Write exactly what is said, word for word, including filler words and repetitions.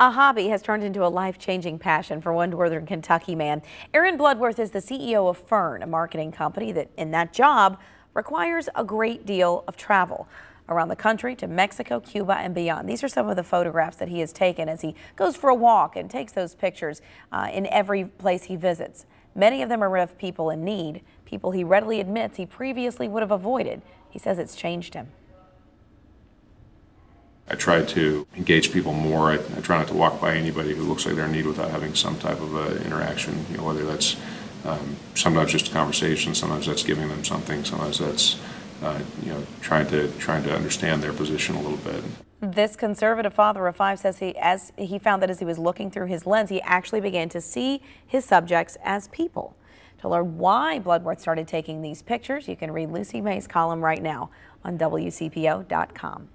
A hobby has turned into a life-changing passion for one northern Kentucky man. Aaron Bludworth is the C E O of Fern, a marketing company that, in that job, requires a great deal of travel around the country to Mexico, Cuba, and beyond. These are some of the photographs that he has taken as he goes for a walk and takes those pictures uh, in every place he visits. Many of them are of people in need, people he readily admits he previously would have avoided. He says it's changed him. I try to engage people more. I, I try not to walk by anybody who looks like they're in need without having some type of uh, interaction, you know, whether that's um, sometimes just a conversation, sometimes that's giving them something, sometimes that's uh, you know, trying to, trying to understand their position a little bit. This conservative father of five says he, as he found that as he was looking through his lens, he actually began to see his subjects as people. To learn why Bludworth started taking these pictures, you can read Lucy May's column right now on W C P O dot com.